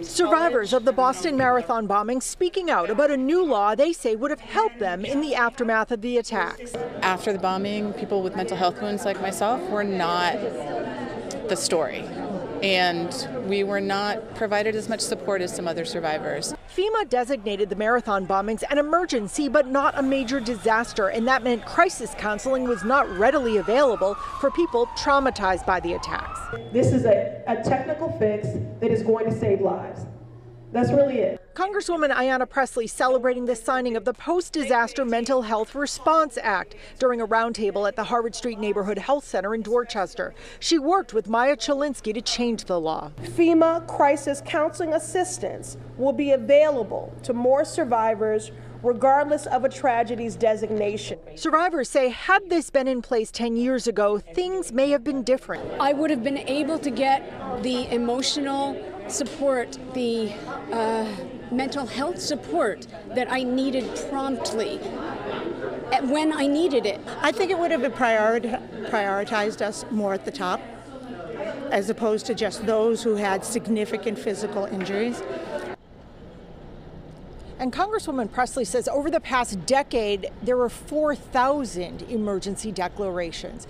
Survivors of the Boston Marathon bombing speaking out about a new law they say would have helped them in the aftermath of the attacks. After the bombing, people with mental health wounds like myself were not the story, and we were not provided as much support as some other survivors. FEMA designated the marathon bombings an emergency but not a major disaster, and that meant crisis counseling was not readily available for people traumatized by the attacks. This is a technical fix that is going to save lives. That's really it. Congresswoman Ayanna Pressley celebrating the signing of the Post Disaster Mental Health Response Act during a roundtable at the Harvard Street Neighborhood Health Center in Dorchester. She worked with Maya Chalinski to change the law. FEMA crisis counseling assistance will be available to more survivors regardless of a tragedy's designation. Survivors say had this been in place 10 years ago, things may have been different. I would have been able to get the emotional support, the mental health support that I needed promptly when I needed it. I think it would have been prioritized us more at the top, as opposed to just those who had significant physical injuries. And Congresswoman Pressley says over the past decade, there were 4,000 emergency declarations.